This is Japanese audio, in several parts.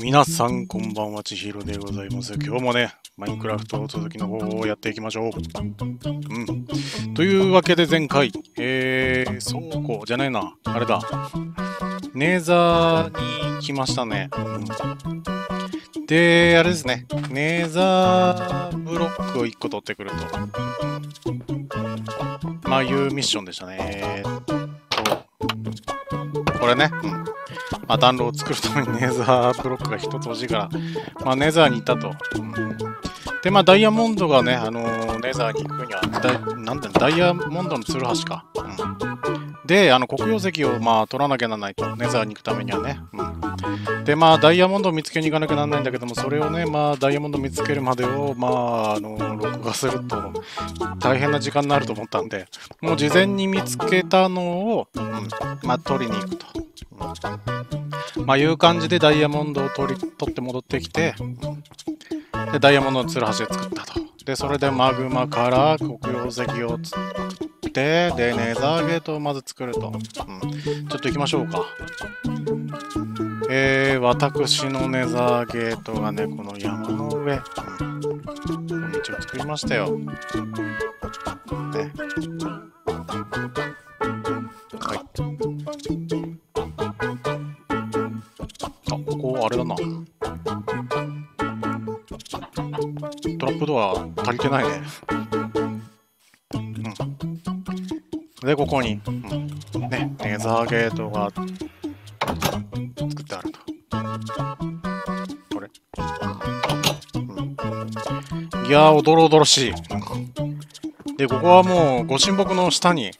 皆さんこんばんは、ちひろでございます。今日もね、マインクラフト続きの方をやっていきましょう。というわけで前回、倉庫じゃないな、あれだ、ネーザーに来ましたね。で、あれですね、ネーザーブロックを1個取ってくると、まあいうミッションでしたね。これね、まあ、暖炉を作るためにネザーブロックが1つ欲しいから、まあ、ネザーに行ったと。で、まあ、ダイヤモンドがね、ネザーに行くには、ダイヤモンドのツルハシか。で、黒曜石を、まあ、取らなきゃならないと、ネザーに行くためにはね。で、まあ、ダイヤモンドを見つけに行かなきゃならないんだけども、それをね、まあ、ダイヤモンドを見つけるまでを、まあ、録画すると、大変な時間になると思ったんで、もう事前に見つけたのを、まあ、取りに行くと。まあいう感じでダイヤモンドを取って戻ってきて、でダイヤモンドのツルハシで作ったと。でそれでマグマから黒曜石を作って、でネザーゲートをまず作ると、ちょっと行きましょうか。私のネザーゲートがね、この山の上、道を作りましたよ、ね。あれだな、トラップドア足りてないね。でここに、ね、ネザーゲートが作ってあると。これ、いやー、おどろおどろしい。でここはもうご神木の下に、ね、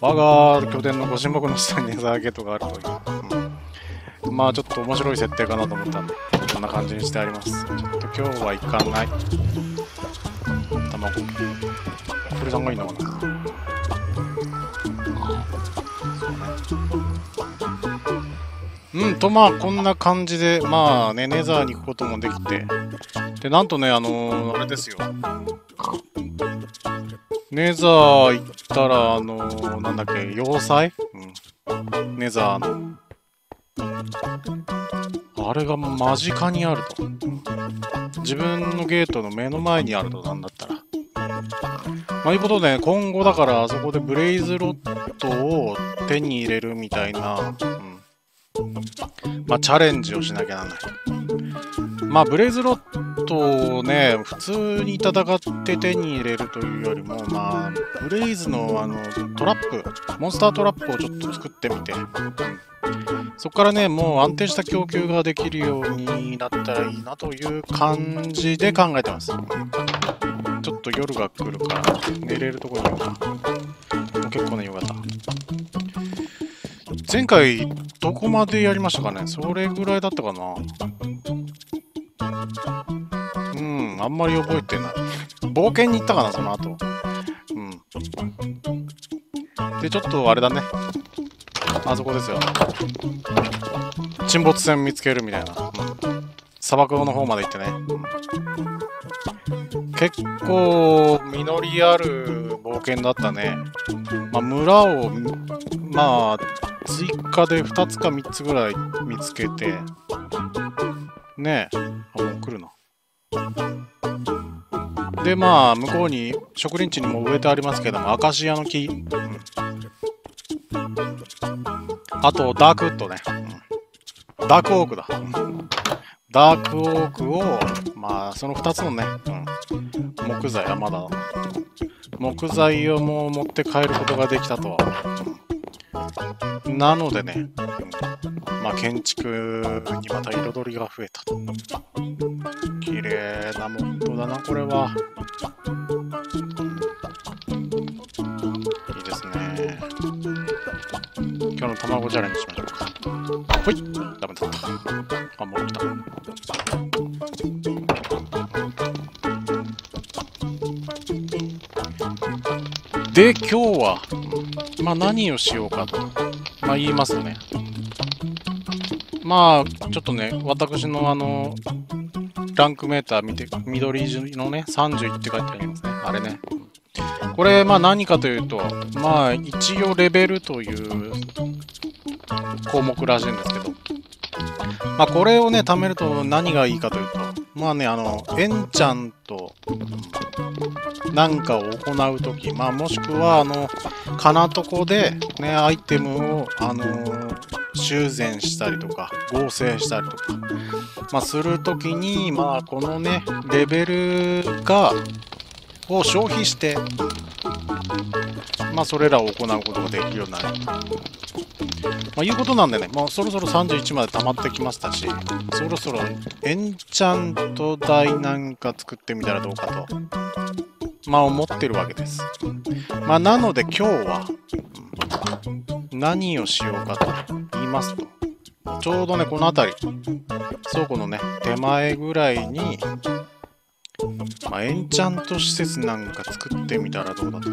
我が拠点のご神木の下にネザーゲートがあるという。まあちょっと面白い設定かなと思ったんで、こんな感じにしてあります。ちょっと今日はいかない。卵、これさんがいいのかな。まあこんな感じで、まあね、ネザーに行くこともできて、でなんとね、あれですよ、ネザー行ったら、なんだっけ、要塞、ネザーのあれが間近にあると。自分のゲートの目の前にあると、なんだったら。まあいうことで、今後だからあそこでブレイズロットを手に入れるみたいな、まあチャレンジをしなきゃならない。まあブレイズロットをね、普通に戦って手に入れるというよりも、まあブレイズのトラップ、モンスタートラップをちょっと作ってみて。そこからね、もう安定した供給ができるようになったらいいなという感じで考えてます。ちょっと夜が来るから寝れるところに行こうか。結構ね、よかった。前回どこまでやりましたかね。それぐらいだったかな。あんまり覚えてない。冒険に行ったかな、その後。でちょっとあれだね、あそこですよ、沈没船見つけるみたいな、砂漠の方まで行ってね、結構実りある冒険だったね。まあ、村をまあ追加で2つか3つぐらい見つけてね。あ、もう来るな。でまあ向こうに植林地にも植えてありますけども、アカシアの木、あとダークウッドね、ダークウォークだ、ダークウォークを、まあその2つのね、木材はまだ木材をもう持って帰ることができたとは。なのでね、まあ建築にまた彩りが増えたと。綺麗なモッドだな、これは。いいですね。今日の卵チャレンジしましょうか。ほい、ダメだった。あ、戻った。で今日はまあ何をしようかと、まあ、言いますとね、まあちょっとね、私のランクメーター見て、緑色のね、31って書いてありますね、あれね。これ、まあ何かというと、まあ一応レベルという項目らしいんですけど、まあ、これをね、貯めると何がいいかというと、まあね、エンチャントなんかを行うとき、まあ、もしくは、金床で、ね、アイテムを、修繕したりとか、合成したりとか、まあ、するときに、まあ、このね、レベルを消費して、まあ、それらを行うことができるようになる。まあ、いうことなんでね、もうそろそろ31まで溜まってきましたし、そろそろエンチャント台なんか作ってみたらどうかと、まあ思ってるわけです。まあなので今日は、何をしようかと言いますと、ちょうどね、この辺り、倉庫のね、手前ぐらいに、まあ、エンチャント施設なんか作ってみたらどうだと。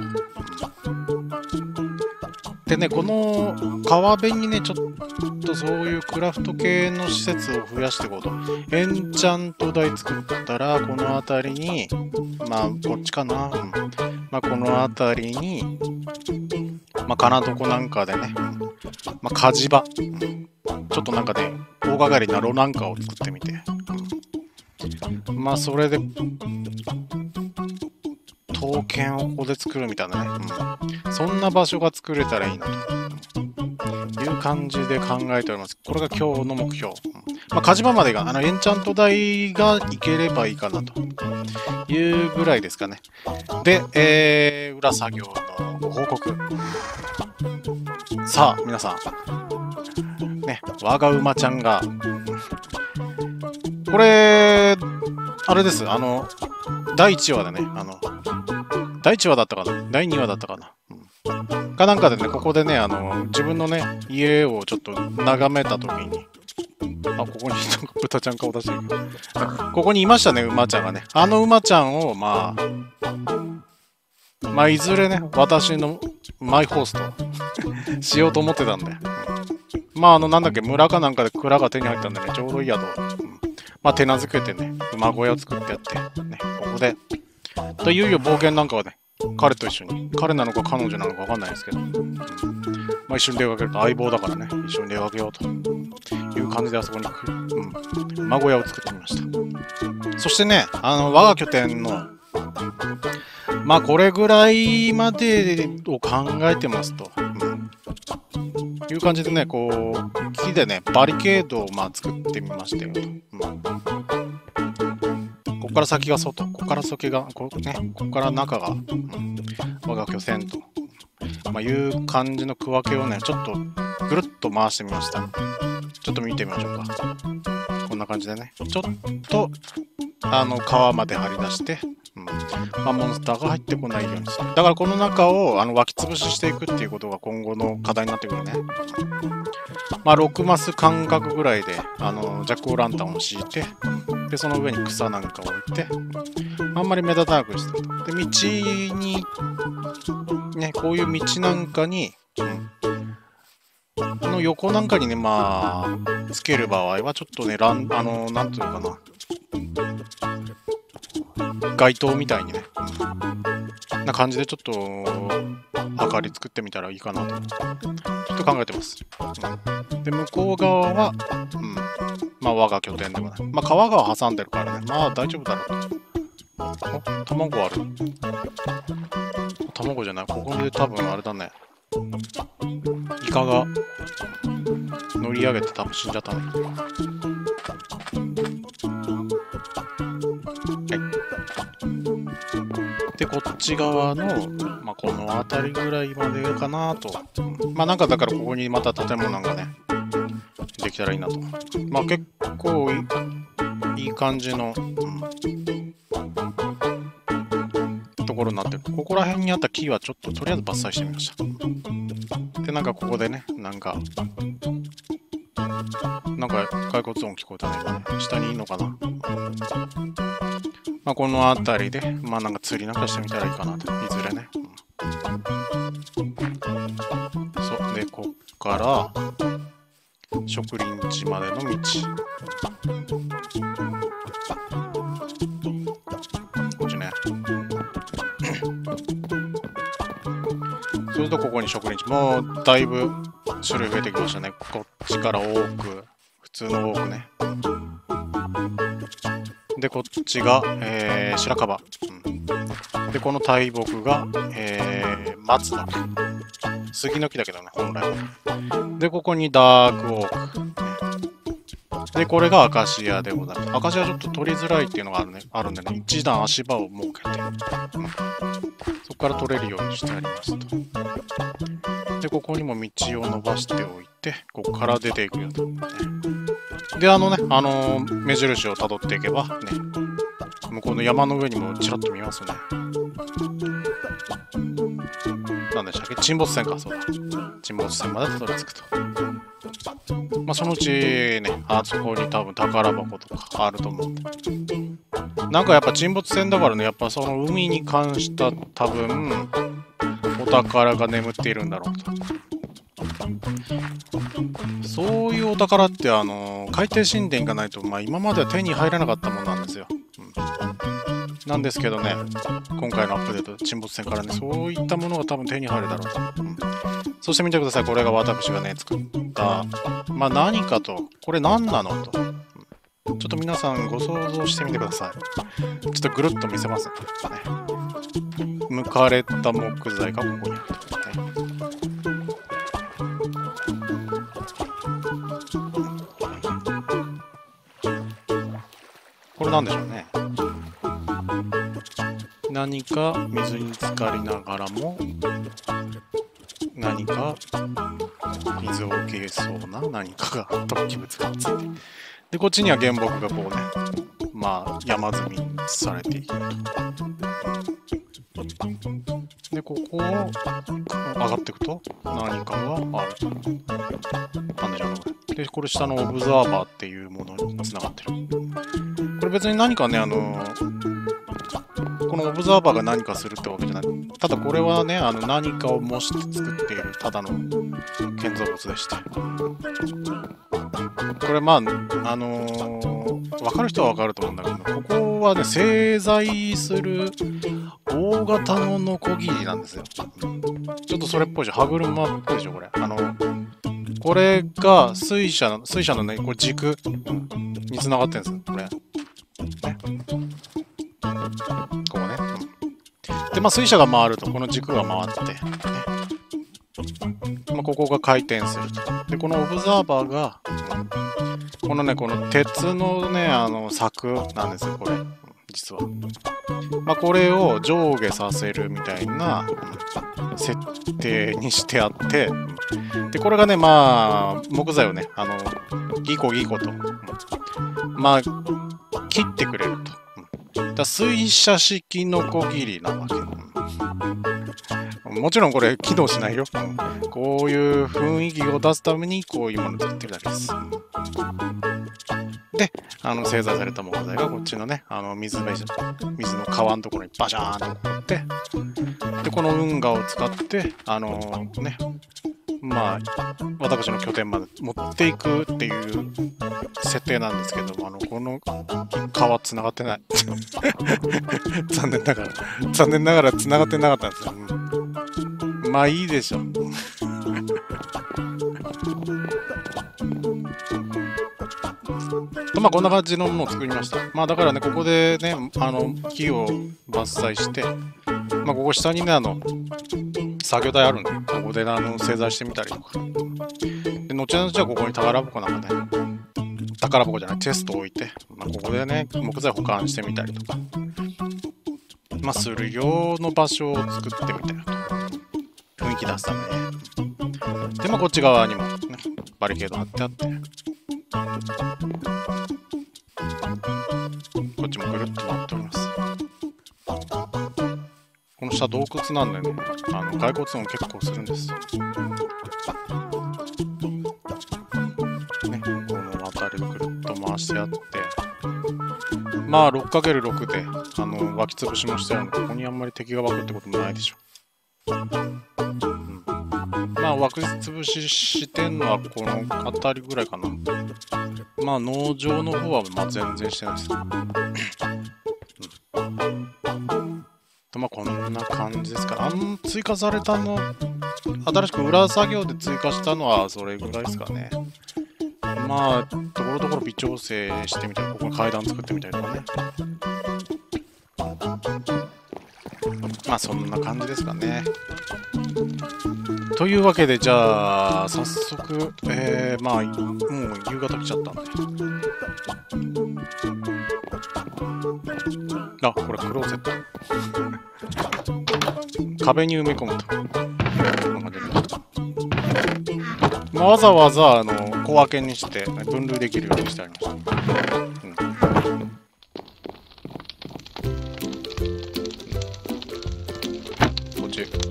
でね、この川辺にね、ちょっとそういうクラフト系の施設を増やしていこうと。エンチャント台作ったら、この辺りに、まあ、こっちかな。まあ、この辺りに、まあ、金床なんかでね、まあ、火事場。ちょっとなんかね、大掛かりな炉なんかを作ってみて。まあ、それで、刀剣をここで作るみたいなね、うん、そんな場所が作れたらいいなという感じで考えております。これが今日の目標、まあ、火事場までがエンチャント台がいければいいかなというぐらいですかね。で、裏作業のご報告。さあ皆さんね、我が馬ちゃんがこれあれです、第1話でね、第1話だったかな、第2話だったかな、うん、かなんかでね、ここでね、自分のね、家をちょっと眺めたときに、あ、ここに豚ちゃん顔出してるけど、ここにいましたね、馬ちゃんがね。あの馬ちゃんを、まあ、いずれね、私のマイホースとしようと思ってたんで、まあ、なんだっけ、村かなんかで蔵が手に入ったんでね、ちょうどいいやと、うん、まあ、手なずけてね、馬小屋を作ってやって、ね、ここで、いよいよ冒険なんかはね、彼と一緒に、彼なのか彼女なのか分かんないですけど、まあ、一緒に出かけると相棒だからね、一緒に出かけようという感じであそこに行く、うん、馬小屋を作ってみました。そしてね、我が拠点の、まあこれぐらいまでを考えてますと、うん、いう感じでね、こう、木でね、バリケードをまあ作ってみましたよと。うん、ここから先が外、ここから先が、ね、ここから中が、うん、我が拠点と、まあ、いう感じの区分けをね、ちょっとぐるっと回してみました。ちょっと見てみましょうか。こんな感じでね、ちょっと川まで張り出して、うん、まあ、モンスターが入ってこないようにして。だからこの中を湧き潰ししていくっていうことが今後の課題になってくるね。まあ、6マス間隔ぐらいでジャックオーランタンを敷いて、でその上に草なんかを置いて、あんまり目立たなくしてると。で、道に、ね、こういう道なんかに、うん、この横なんかにね、まあ、つける場合は、ちょっとね、なんていうのかな、街灯みたいにね、な感じでちょっと、明かり作ってみたらいいかなと、ちょっと考えてます。うん、で、向こう側は、うん、まあ、我が拠点でもない。まあ、川が挟んでるからね、まあ、大丈夫だろうと。お、卵ある。卵じゃない、ここで多分あれだね。イカが乗り上げて多分死んじゃったね。はい。で、こっち側の、この辺りぐらいまでかなと。まあなんかだからここにまた建物なんかね、できたらいいなと。まあ結構いい感じの、うん、ところになってる。ここら辺にあった木はちょっととりあえず伐採してみました。で、なんかここでね、なんか骸骨音聞こえたね。下にいいのかな。まあこの辺りで、まあなんか釣りなんかしてみたらいいかなと。いずれね。そうで、こっから植林地までの道、こっちねそうするとここに植林地、もうだいぶ種類増えてきましたね。こっちから多く、普普通のウォークね。でこっちが、白樺、うん、でこの大木が、松の木、杉の木だけどね本来は。でここにダークウォークでこれがアカシアでございます。アカシアちょっと取りづらいっていうのがあるんでね、一段足場を設けて、うん、そこから取れるようにしてありますと。でここにも道を伸ばしておいて、ここから出ていくようになってね。で、目印をたどっていけば、ね、向こうの山の上にもちらっと見ますね。なんでしたっけ、沈没船か、そうだ。沈没船までたどり着くと。まあ、そのうち、ね、あそこに多分宝箱とかあると思うんで。なんかやっぱ沈没船だからね、やっぱその海に関した多分、お宝が眠っているんだろうと。そういうお宝って海底神殿がないと、まあ、今までは手に入らなかったものなんですよ、うん、なんですけどね、今回のアップデート沈没船からね、そういったものが多分手に入るだろうと、うん、そして見てください、これが私がね作ったまあ何かと、これ何なのと、うん、ちょっと皆さんご想像してみてください。ちょっとぐるっと見せますね。むかれた木材がここにあると。これなんでしょうね。何か水に浸かりながらも、何か水を受けそうな何かが突起物がついて、でこっちには原木がこうね、まあ山積みされていると。でここを上がっていくと何かがあると。なんでしょうね。でこれ下のオブザーバーっていうものにつながってる。これ別に何かね、このオブザーバーが何かするってわけじゃない。ただこれはね、何かを模して作っているただの建造物でした。これまあ、わかる人はわかると思うんだけど、ここはね、製材する大型のノコギリなんですよ。ちょっとそれっぽいでしょ、歯車っぽいでしょ、これ。これが水車のね、これ軸に繋がってるんですよ、これ。ね、ここね、うん、でまあ水車が回るとこの軸が回って、ね、まあ、ここが回転すると。でこのオブザーバーがこのね、この鉄のね、柵なんですよこれ実は。まあ、これを上下させるみたいな設定にしてあって、でこれがね、まあ木材をね、ギコギコと、まあ切ってくれると。だから水車式のこぎりなわけ。もちろんこれ機能しないよ。こういう雰囲気を出すためにこういうものを作ってるだけです。で、製材された木材がこっちのね、水の川のところにバシャーンと置いて、で、この運河を使って、まあ、私の拠点まで持っていくっていう設定なんですけども、この川つながってない。残念ながらつながってなかったんですよ。うん、まあいいでしょう。まあこんな感じのものを作りました。まあだからね、ここでね、木を伐採して、まあここ下にね、作業台あるんで、ここで製材してみたりとか。で、後々はここに宝箱なんかね、宝箱じゃない、チェストを置いて、まあ、ここでね、木材保管してみたりとか、まあする用の場所を作ってみたいなと。雰囲気出すために。で、まあこっち側にも、ね、バリケード貼ってあって。こっちもぐるっと回っております。この下洞窟なんでね、骸骨音結構するんですよ。ね、この辺りをぐるっと回してあって、まあ 6×6 で湧き潰しもしてあるので、ここにあんまり敵が湧くってこともないでしょう。うん、まあ湧き潰ししてんのはこの辺りぐらいかな。まあ農場の方はまあ全然してないです。まあこんな感じですか。追加されたの、新しく裏作業で追加したのはそれぐらいですかね。まあところどころ微調整してみたり、ここに階段作ってみたりとかね、まあそんな感じですかね。というわけで、じゃあ早速、まあもう夕方来ちゃったんで、あ、これクローゼット壁に埋め込むと、こんな感じで、まあ、わざわざ小分けにして分類できるようにしてありました。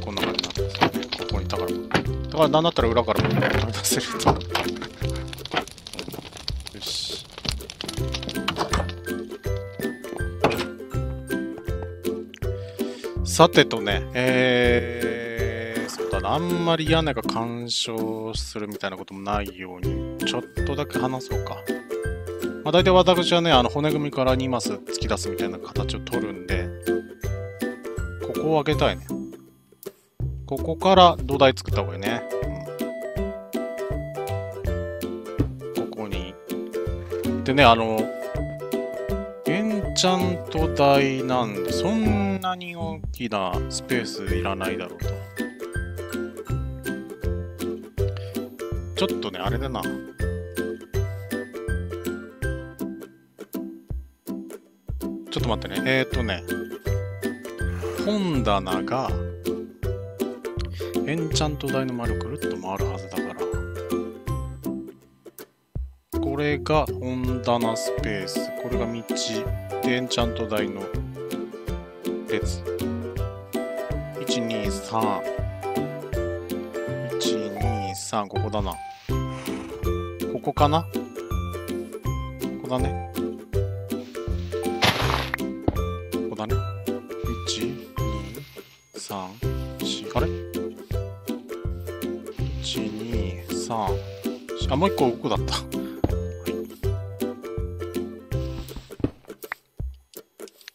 こんな感じなんですよね。ここにだから何だったら裏からも取り出せるとよし、さてとね、そうだな、あんまり屋根が干渉するみたいなこともないようにちょっとだけ話そうか。まあ、大体私はね、骨組みから2マス突き出すみたいな形を取るんで、ここを開けたいね。ここから土台作った方がいいね。ここに。でね、エンチャント台なんで、そんなに大きなスペースいらないだろうと。ちょっとね、あれだな。ちょっと待ってね。本棚が、エンチャント台の周りをくるっと回るはずだから、これが本棚スペース、これが道で、エンチャント台の列、123、ここだな、ここかな、ここだね、ここだね、123、あれ123、あ、もう一個奥だった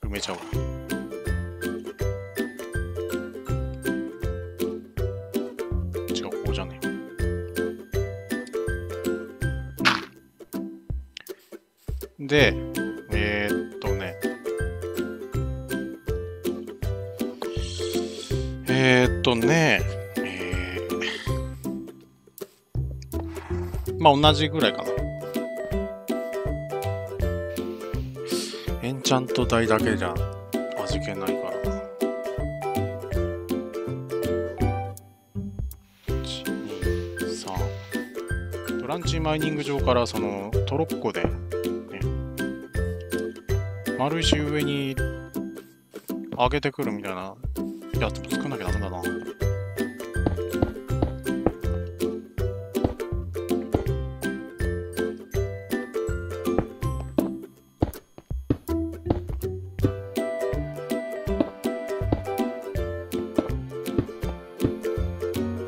埋めちゃおう。違う、ここじゃねえ。でね、まあ同じぐらいかな。エンチャント台だけじゃ味気ないからな。123、ブランチマイニング場からそのトロッコで、ね、丸石上に上げてくるみたいなやつも作んなきゃダメだな。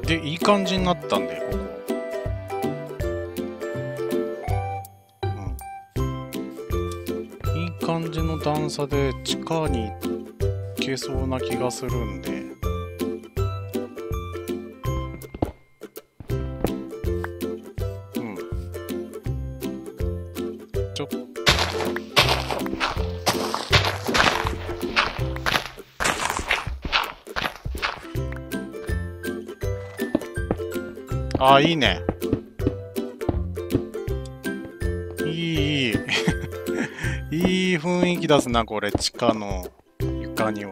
で、いい感じになったんで、ここ、うん、いい感じの段差で地下に行けそうな気がするんで、うん、ちょっとあ、いいね。いい雰囲気出すな、これ、地下の床には。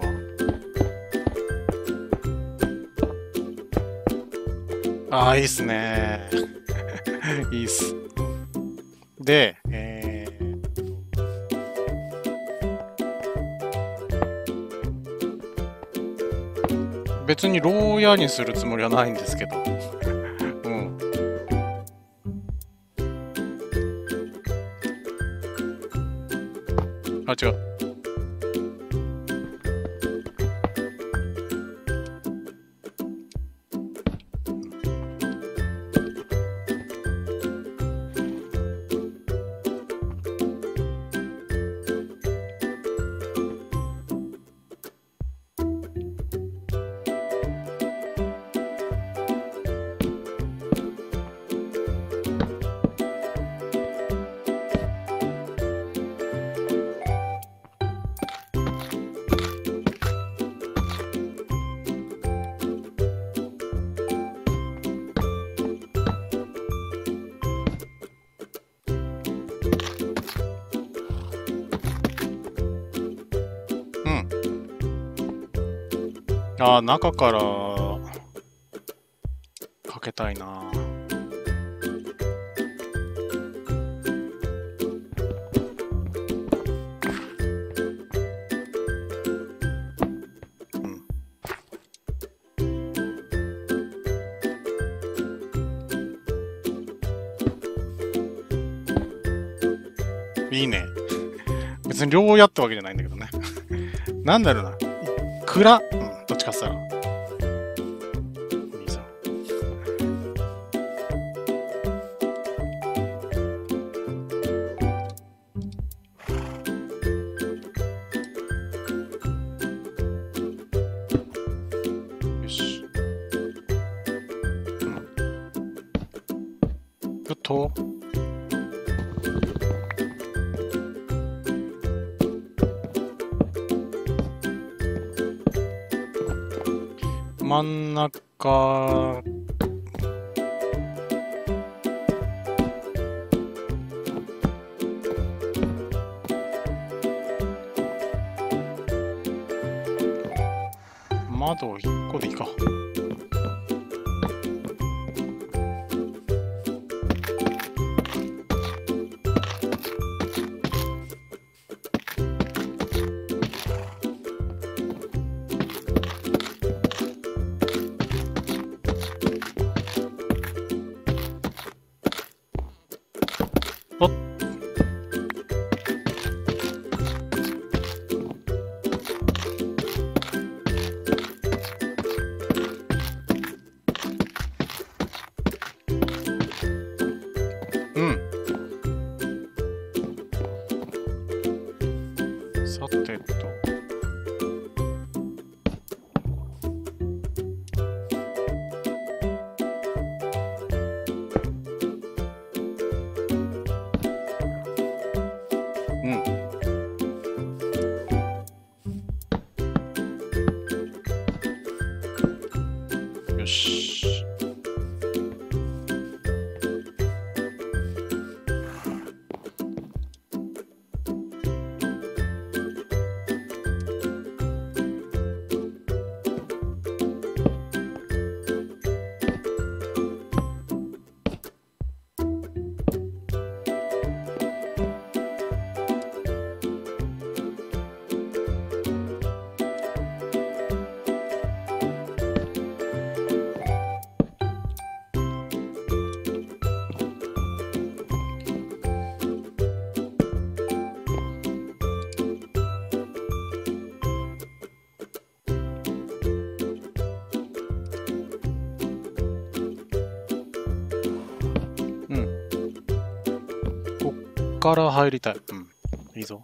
あ、いいっすね。いいっす。で、別に牢屋にするつもりはないんですけど。あ、違う。ああ、中からかけたいな。いいね。別に両方やってわけじゃないんだけどね。なんだろうな。蔵、うん、どっちかって言ったら。よし。うん。真ん中窓1個でいいか。さてと。うん。よし。から入りたい。うん、いいぞ。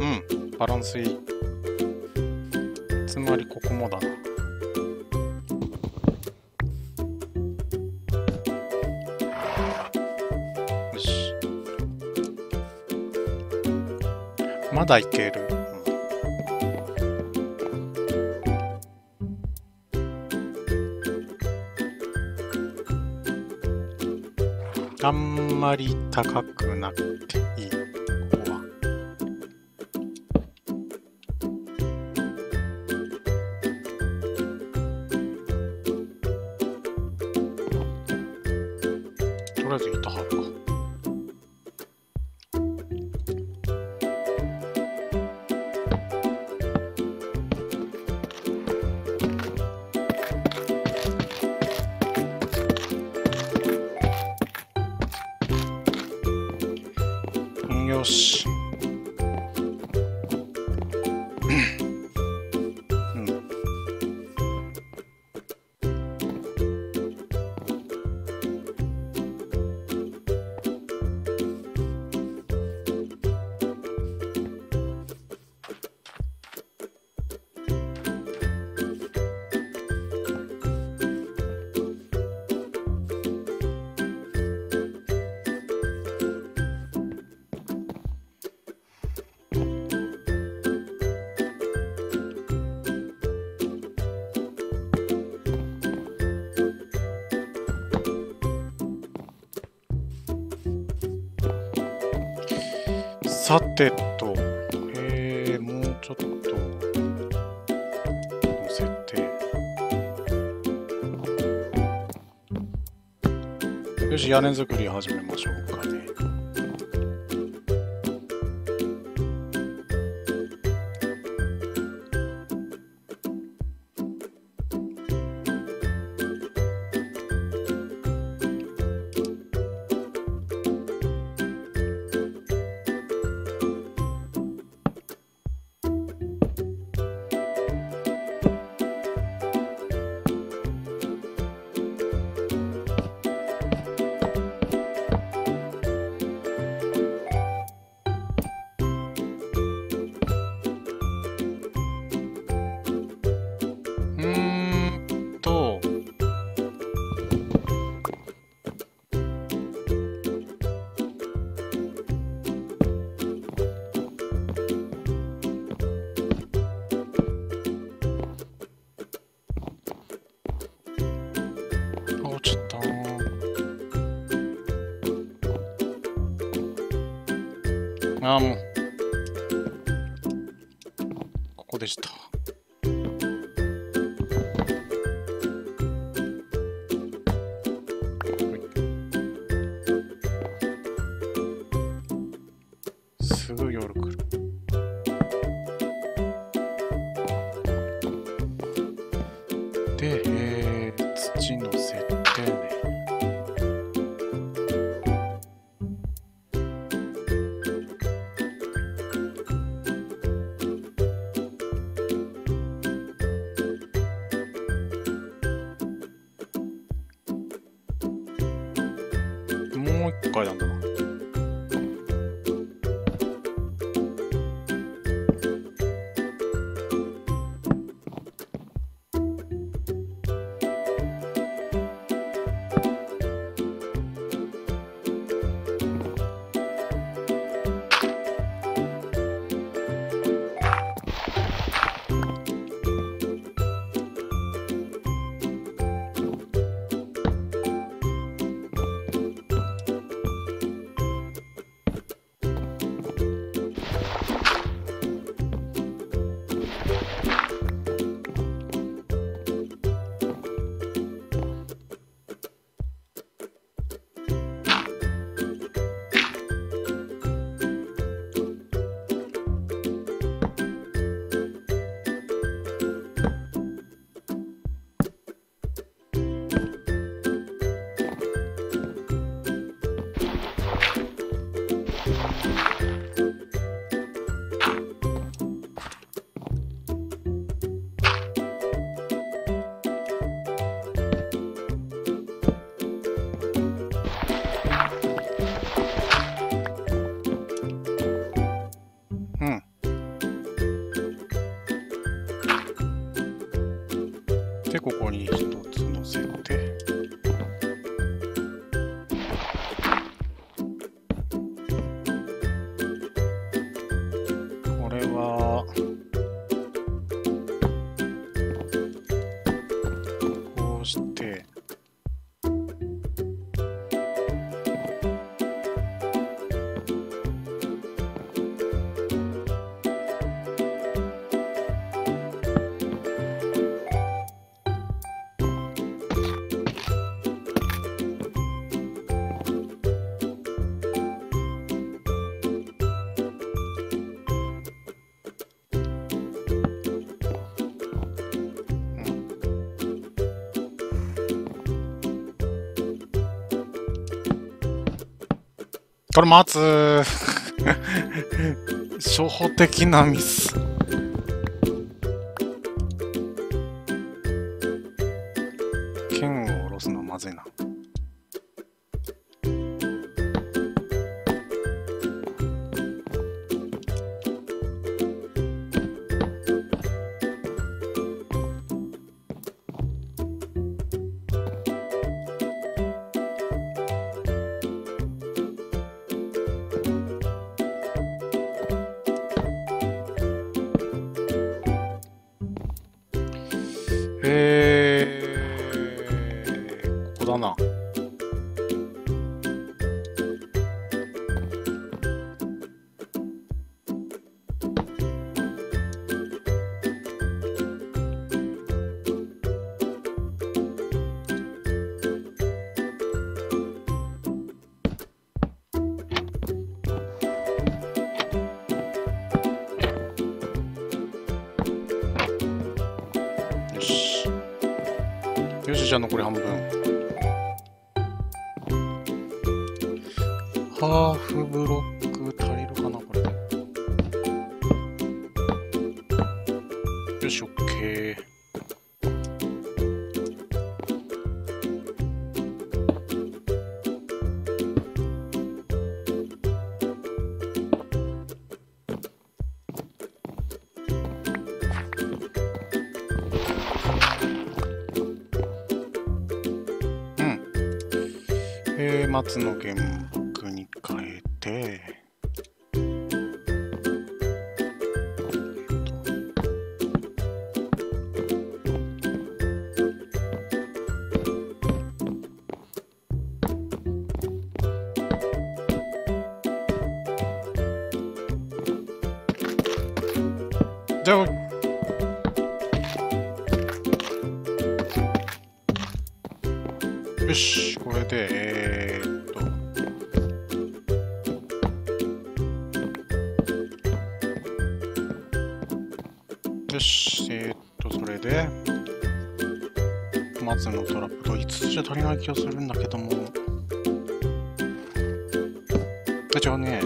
うん、バランスいい。つまりここもだな。まだいける。うん、あんまり高くなくていい。ここはとりあえず板張るか。よし。さてと、もうちょっと乗せて、よし、屋根作り始めましょうかね。ああ、もうここでした。すぐ夜来る。で、土の設定ね。もう一回なんだな。で、ここに一つ乗せて、これはこうして、これ待つ初歩的なミス。剣を下ろすのはまずいな。じゃん、残り半分。ハーフブロック足りるかな、これ。よし、オッケー。松の原木に変えて、じゃあよし、これでよし、それで松のトラップと5つじゃ足りない気がするんだけども、じゃあね、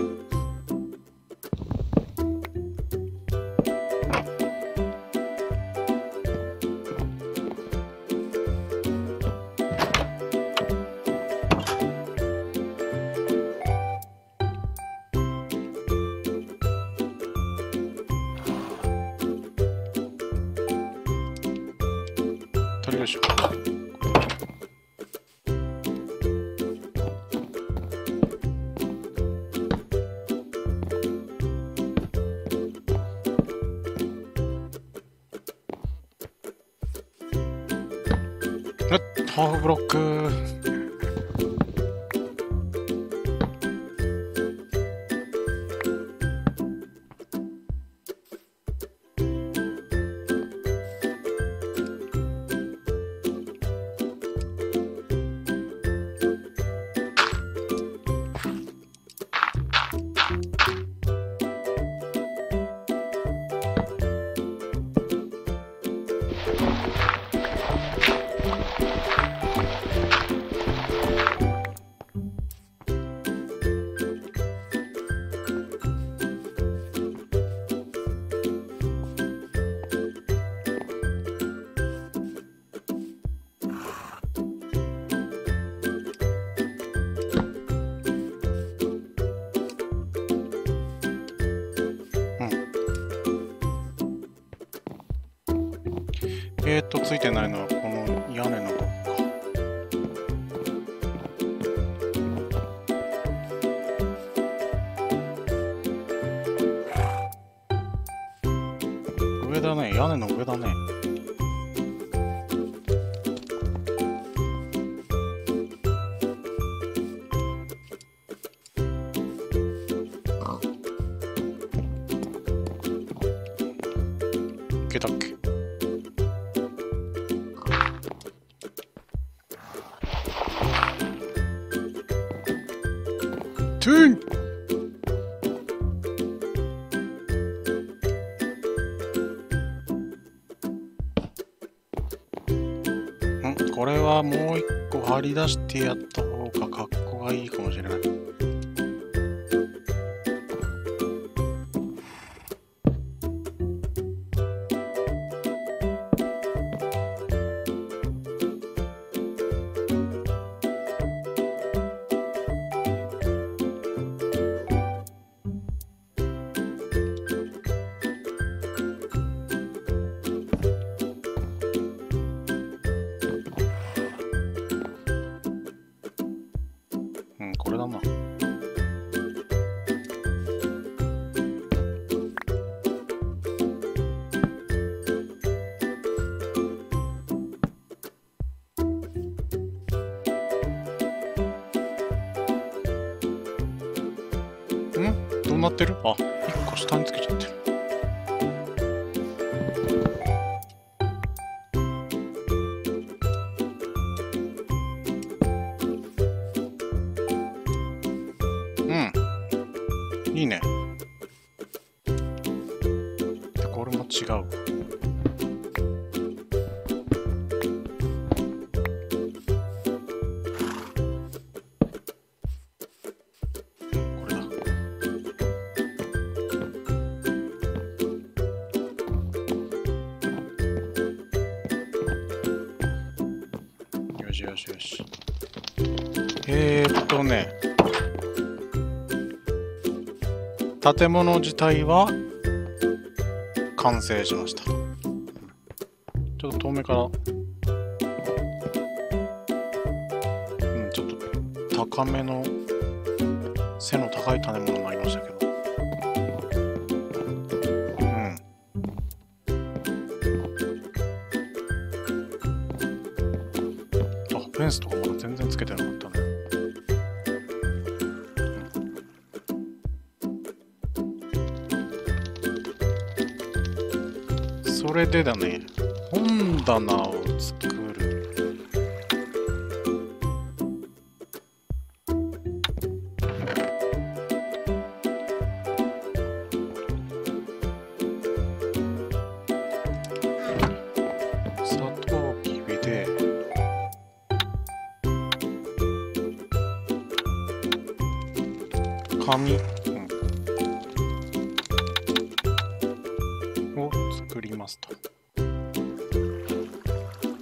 よし、ハーフブロック。ついてないのはこの屋根の部分か。上だね、屋根の上だね。いけたっけ。これはもう一個張り出してやった方が格好がいいかもしれない。どうなってる？あ、1個下につけちゃってる。うん、いいね。これも違う。よしよし。ね、建物自体は完成しました。ちょっと遠目から、うん、ちょっと高めの背の高い建物になりましたけど。フェンスとかまだ全然つけてなかったね。それでだね、本棚を作る。砂糖きびで紙を作りますと。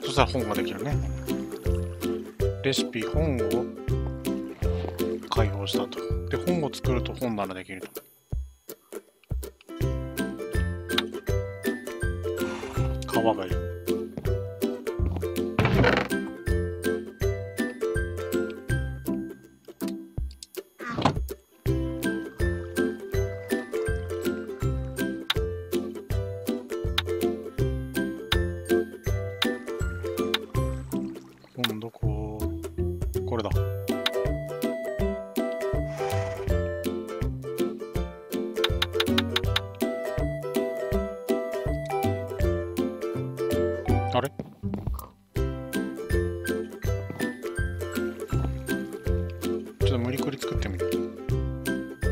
そしたら本ができるね。レシピ本を開放したと。で、本を作ると本棚できると。皮がいる。これだ。あれ？ちょっと無理くり作ってみる。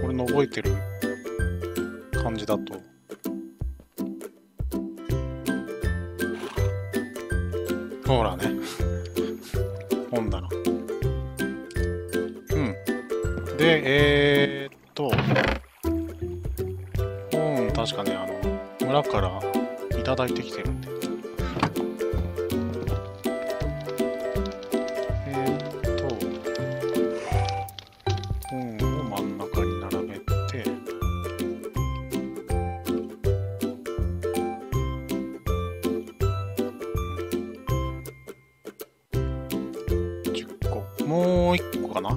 俺の覚えてる感じだと。ほらね。本棚。で、本確かね、村からいただいてきてるんで。本を真ん中に並べて、10個、もう1個かな。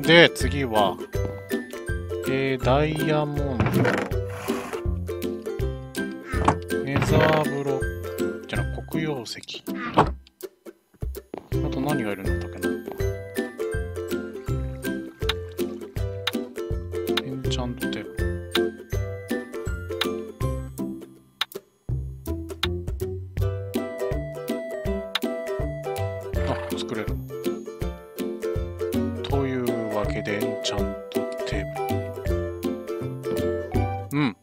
で、次は、ダイヤモンド、ネザーブロック、じゃな、黒曜石。あと何がいるんだったっけな。エンチャントテープ。あ、作れる。で、ちゃんとテーブ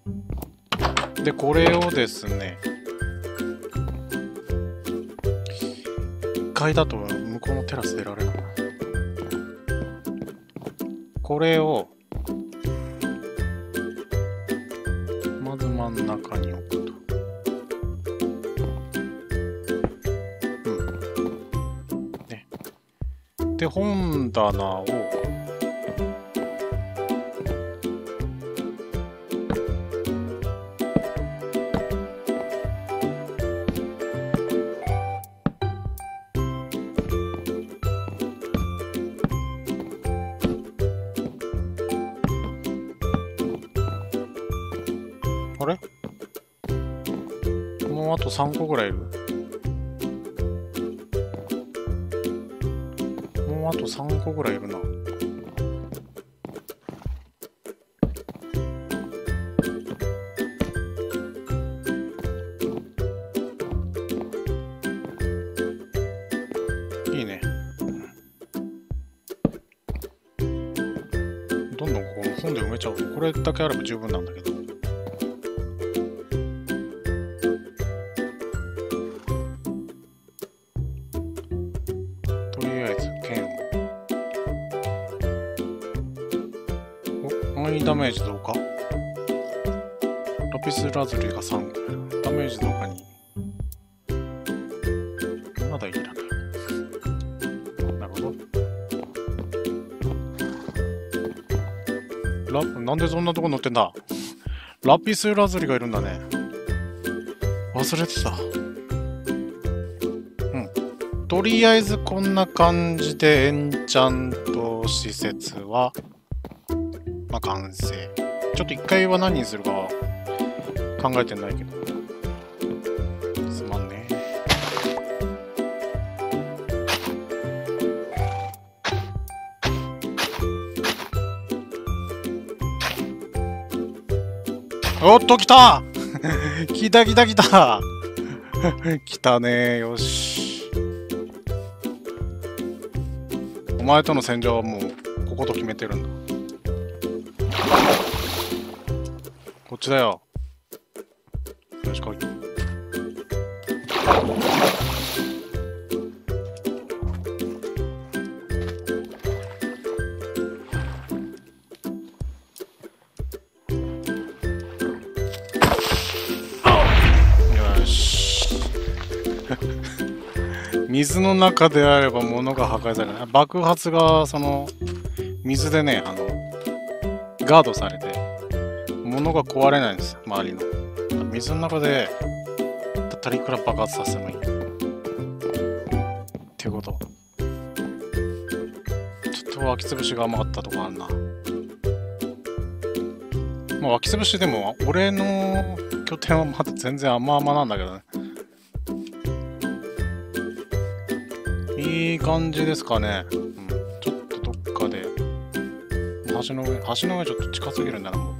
ル。で、これをですね、1階だと向こうのテラス出られるかな。これをまず真ん中に置くと。ね。で、本棚をもうあと3個ぐらいいる。もうあと3個ぐらいいるな。いいね。どんどんここ本で埋めちゃおう。これだけあれば十分なんだけど。ダメージどうか。ピスラズリが3、ダメージ増加2。まだいらない。なるほど。なんでそんなとこ乗ってんだ。ラピスラズリがいるんだね。忘れてた。うん。とりあえずこんな感じでエンチャント施設は、まあ完成。ちょっと一回は何にするか考えてないけど。すまんね。おっと来た来た来た来た来たね。よし、お前との戦場はもうここと決めてるんだ。こっちだよ。よし来い。よし水の中であれば物が破壊されない。爆発がその水でね、ガードされて物が壊れないんです。周りの水の中でだったらいくら爆発させてもいいっていうこと。ちょっと湧き潰しが甘かったとかあんな。まあ湧き潰しでも俺の拠点はまだ全然甘々なんだけどね。いい感じですかね、うん。ちょっとどっかで橋の上ちょっと近すぎるんだな。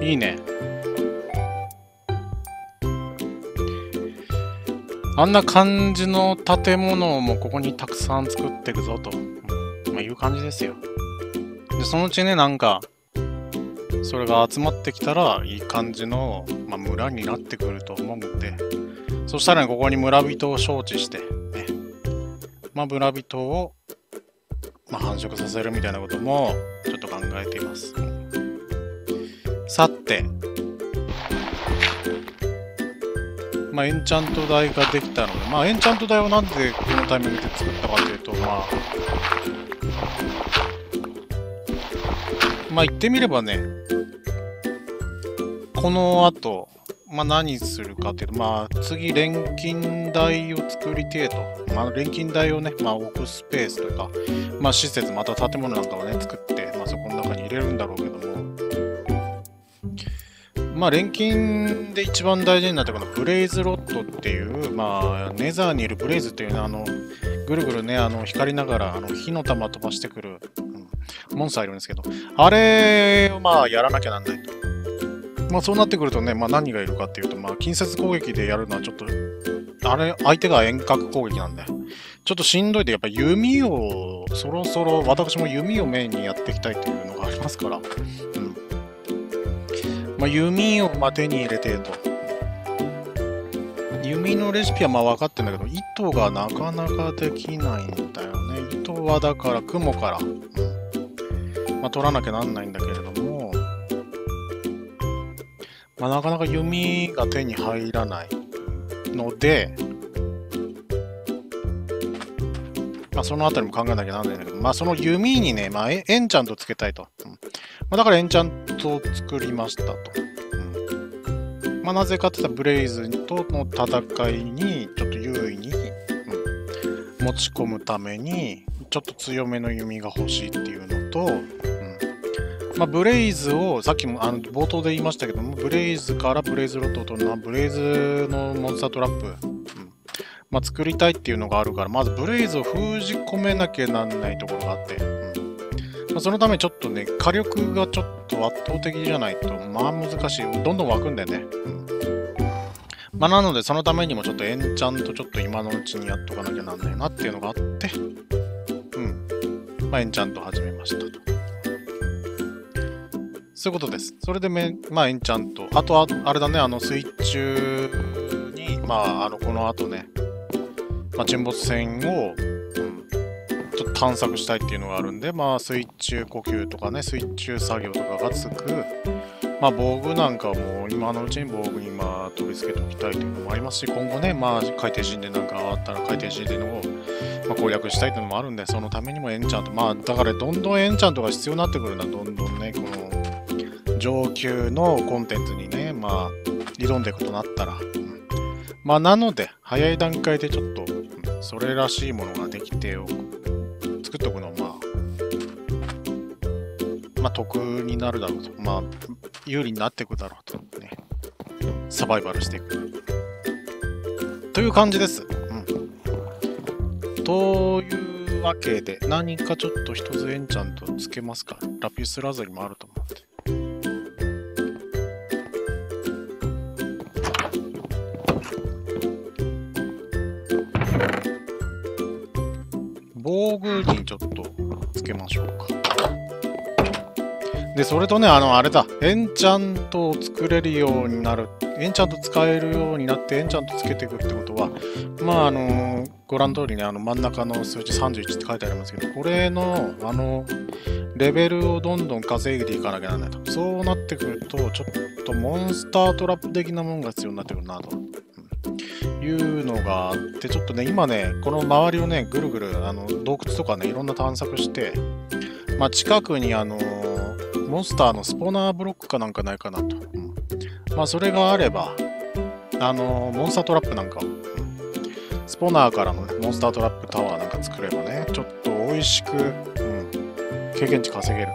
いいね。あんな感じの建物をもうここにたくさん作っていくぞと、まあ、いう感じですよ。でそのうちね、なんかそれが集まってきたらいい感じの、まあ、村になってくると思うんで、そしたら、ね、ここに村人を招致して、ね、まあ、村人を、まあ、繁殖させるみたいなこともちょっと考えています。さて、まあ、エンチャント台ができたので、まあ、エンチャント台をなんでこのタイミングで作ったかというと、まあ言ってみればね、このあと、まあ、何するかというと、まあ、次、錬金台を作りてえと、まあ、錬金台をね、まあ、置くスペースというか、まあ、施設、また建物なんかをね、作って、まあ、そこの中に入れるんだろうけども。まあ錬金で一番大事になってくるのはブレイズロッドっていう、まあ、ネザーにいるブレイズっていうね、ぐるぐるね、光りながら火の玉飛ばしてくる、うん、モンスターいるんですけど、あれをまあやらなきゃなんないと。まあそうなってくるとね、まあ、何がいるかっていうと、まあ、近接攻撃でやるのはちょっと、あれ、相手が遠隔攻撃なんで、ちょっとしんどいで、やっぱ弓を、そろそろ私も弓をメインにやっていきたいというのがありますから。まあ弓をまあ手に入れてと。弓のレシピはまあ分かってんだけど、糸がなかなかできないんだよね。糸はだから雲から、まあ、取らなきゃなんないんだけれども、まあ、なかなか弓が手に入らないので、まあ、そのあたりも考えなきゃなんないんだけど、まあ、その弓にね、まあ、エンチャントつけたいと。まあ、だからエンチャントを作りましたと。うん、まあ、なぜかって言ったらブレイズとの戦いにちょっと優位に、うん、持ち込むためにちょっと強めの弓が欲しいっていうのと、うん、まあ、ブレイズをさっきも冒頭で言いましたけども、ブレイズからブレイズロッドとのブレイズのモンスタートラップ、うん、まあ、作りたいっていうのがあるから、まずブレイズを封じ込めなきゃなんないところがあって。うん、まあそのためちょっとね、火力がちょっと圧倒的じゃないと、まあ難しい。どんどん湧くんだよね。うん、まあなので、そのためにもちょっとエンチャントちょっと今のうちにやっとかなきゃなんないなっていうのがあって、うん。まあエンチャント始めましたと。そういうことです。それでまあエンチャント。あと、あれだね、水中に、まあこの後ね、まあ、沈没船を、ちょっと探索したいっていうのがあるんで、まあ、水中呼吸とかね、水中作業とかがつく、まあ、防具なんかも今のうちに防具にまあ取り付けておきたいというのもありますし、今後ね、まあ、海底神殿なんかあったら海底神殿の方をまあ攻略したいというのもあるんで、そのためにもエンチャント、まあ、だからどんどんエンチャントが必要になってくるんだ、どんどんね、この上級のコンテンツにね、まあ、挑んでいくことになったら。まあ、なので、早い段階でちょっと、それらしいものができておく、作っておくのは、まあ、得になるだろうと、まあ、有利になっていくだろうと、ね、サバイバルしていく。という感じです。というわけで、何かちょっと一つエンチャントつけますか。ラピスラズリもあると思って。防具にちょっとつけましょうか。で、それとね、あれだ、エンチャントを作れるようになる、エンチャント使えるようになって、エンチャントつけていくってことは、まあ、ご覧の通りね、真ん中の数字31って書いてありますけど、これの、レベルをどんどん稼いでいかなきゃならないと。そうなってくると、ちょっとモンスタートラップ的なものが必要になってくるなと。いうのがあって、ちょっとね、今ね、この周りをね、ぐるぐる、洞窟とかね、いろんな探索して、まあ、近くに、モンスターのスポナーブロックかなんかないかなと。まあ、それがあれば、モンスタートラップなんかを、スポナーからの、ね、モンスタートラップタワーなんか作ればね、ちょっと美味しく、経験値稼げる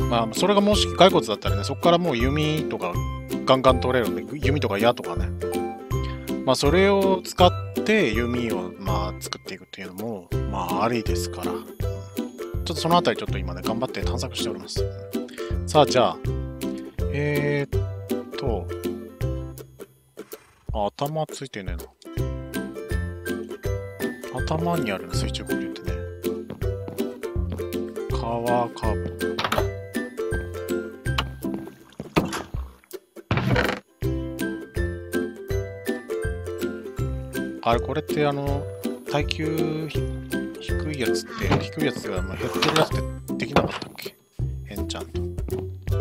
と。まあ、それがもし骸骨だったらね、そこからもう弓とかガンガン取れるんで、弓とか矢とかね、まあそれを使って弓をまあ作っていくっていうのもまあありですから、ちょっとそのあたりちょっと今ね頑張って探索しております。さあじゃあ、頭ついてねえな。頭にある水中呼吸ってね。川かぶ。あれこれって耐久低いやつって低いやつが減ってるやつってできなかったっけ？エンチャント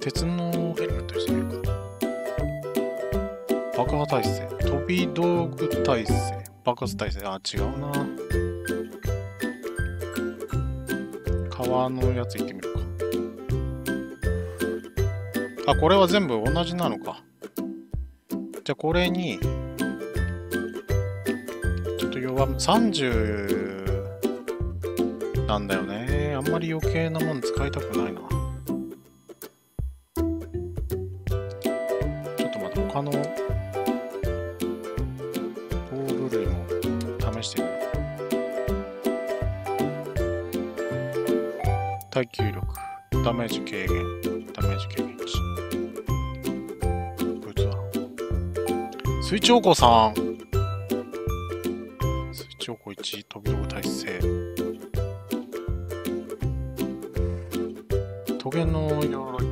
鉄のヘルメットしてみるか。爆破耐性飛び道具耐性爆発耐性あ違うな。川のやついってみるか。あこれは全部同じなのか。じゃあこれにちょっと弱め30なんだよね。あんまり余計なもん使いたくないな。ちょっと待って他のボール類も試してみよう。耐久力ダメージ軽減ダメージ軽減水中歩行3水中歩行1飛び道具耐性トゲの鎧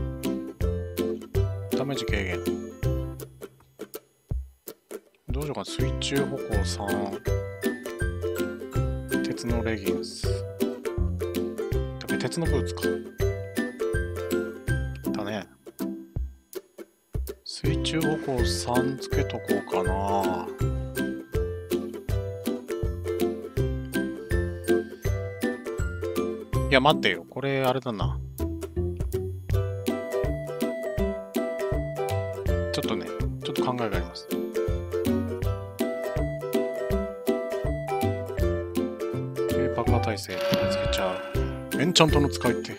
ダメージ軽減どうしようか水中歩行3鉄のレギンスだけ鉄のブーツかだね水中歩行3つけとこうかな。いや待ってよこれあれだなちょっとねちょっと考えがあります。爆破耐性つけちゃうエンチャントの使い手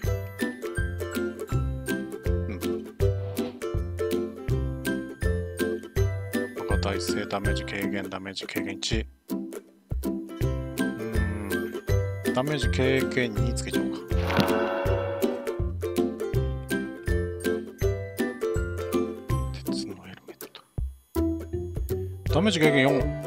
耐性ダメージ軽減ダメージ軽減1ダメージ軽減2つけちゃおうか鉄のヘルメットダメージ軽減4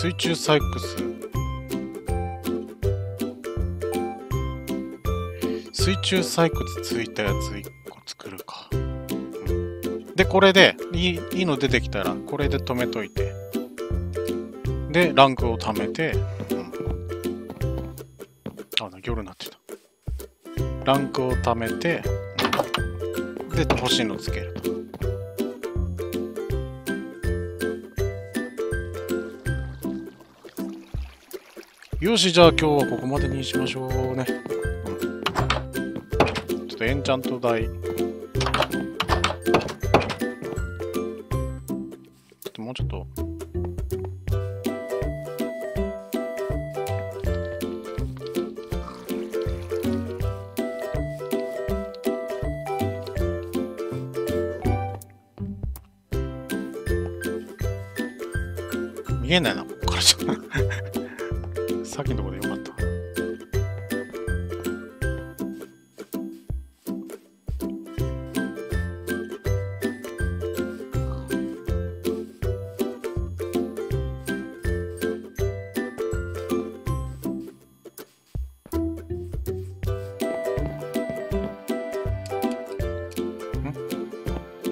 水中採掘、水中採掘ついたやつ1個作るか。でこれでいいの出てきたらこれで止めといて、でランクを貯めて、あ、夜になってきた。ランクを貯めて、で星のつけると。よし、じゃあ今日はここまでにしましょうね。ちょっとエンチャント台。もうちょっと。見えないな、ここからじゃ。さっきのところでよかった。ん？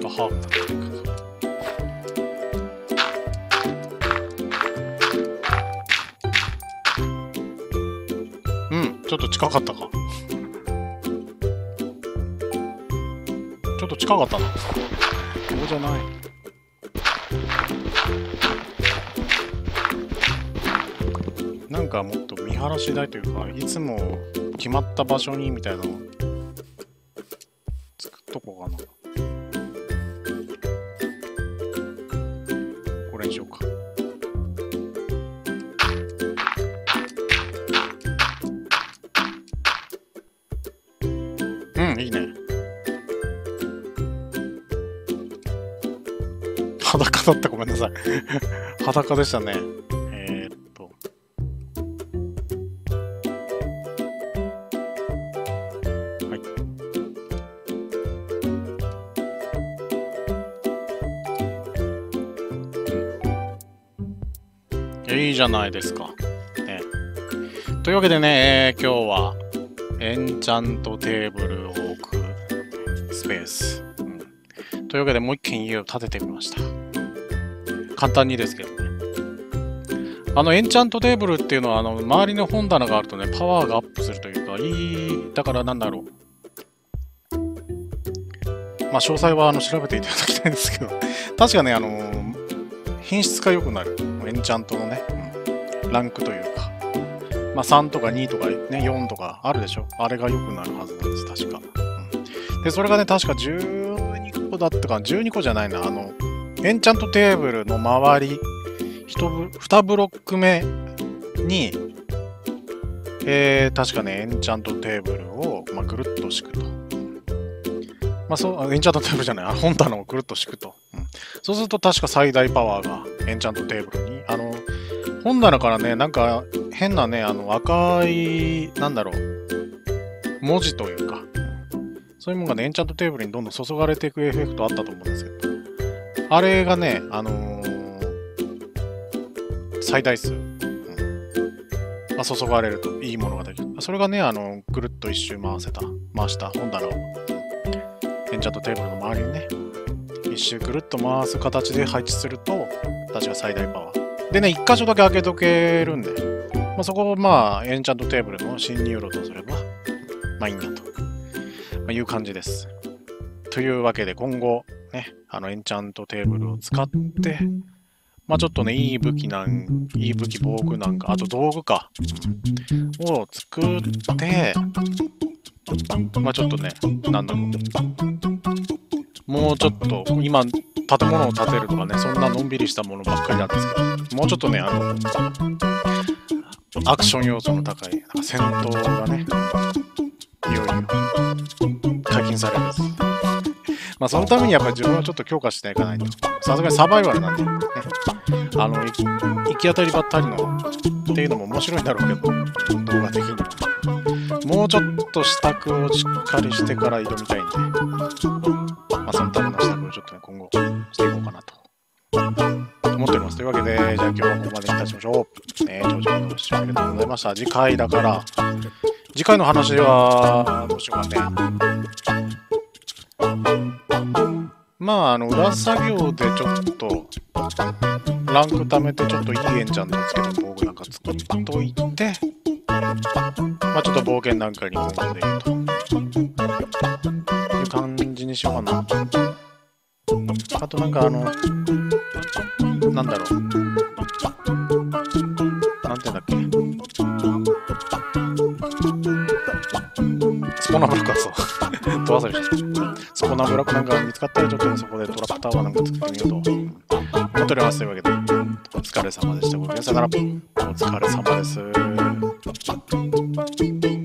あ、ハーブだった。ちょっと近かったか。ちょっと近かったな。そうじゃない。なんかもっと見晴らし台というか、いつも決まった場所にみたいなのを作っとこうかな。これにしようか。いいね。裸だった、ごめんなさい。裸でしたね。はい。いいじゃないですか。ね、というわけでね、今日はエンチャントテーブルをスペース、というわけでもう一軒家を建ててみました。簡単にですけどね。エンチャントテーブルっていうのは周りの本棚があるとね、パワーがアップするというか、だからなんだろう。まあ詳細は調べていただきたいんですけど、確かね、品質が良くなる。エンチャントのね、ランクというか、まあ3とか2とか、ね、4とかあるでしょ。あれが良くなるはずなんです、確か。でそれがね、確か12個だったかな、12個じゃないな、エンチャントテーブルの周り、2ブロック目に、確かね、エンチャントテーブルを、まあ、ぐるっと敷くと。まあ、そう、エンチャントテーブルじゃない、本棚をぐるっと敷くと。そうすると、確か最大パワーがエンチャントテーブルに。本棚からね、なんか変なね、赤い、なんだろう、文字というか、そういうものがね、エンチャントテーブルにどんどん注がれていくエフェクトあったと思うんですけど、あれがね、最大数、まあ、注がれるといいものができる。それがね、ぐるっと一周回した本棚を、エンチャントテーブルの周りにね、一周ぐるっと回す形で配置すると、私が最大パワー。でね、一箇所だけ開けとけるんで、まあ、そこをまあ、エンチャントテーブルの侵入路とすれば、まあいいんだと。いう感じです。というわけで今後、ね、エンチャントテーブルを使って、まあちょっとね、いい武器、防具なんか、あと道具か、を作って、まあちょっとね、なんだろう。もうちょっと、今、建物を建てるとかね、そんなのんびりしたものばっかりなんですけど、もうちょっとね、アクション要素の高い、なんか戦闘がね、いよいよ解禁されるんです。まあそのためにやっぱり自分はちょっと強化していかないと。さすがにサバイバルなんで、ね、行き当たりばったりのっていうのも面白いんだろうけど、動画的にもうちょっと支度をしっかりしてから挑みたいんで、まあそのための支度をちょっとね、今後していこうかなと思っております。ます。というわけで、じゃあ今日はここまでにいたしましょう。長時間の視聴ありがとうございました。次回だから、次回の話は、どうしようかね。まあ、裏作業でちょっと、ランク貯めて、ちょっといいエンチャントをつけて、防具なんか作っといて、まあ、ちょっと冒険なんかに込んでいるという感じにしようかな。あとなんかなんだろう。なんていうんだっけ。スポナブラックはそう。飛ばされちゃった。スポナブラックなんか見つかったらちょっとそこでトラップタワーなんか作ってみようと思っております。というわけで、お疲れ様でした。ごきげんさよなら。お疲れ様です。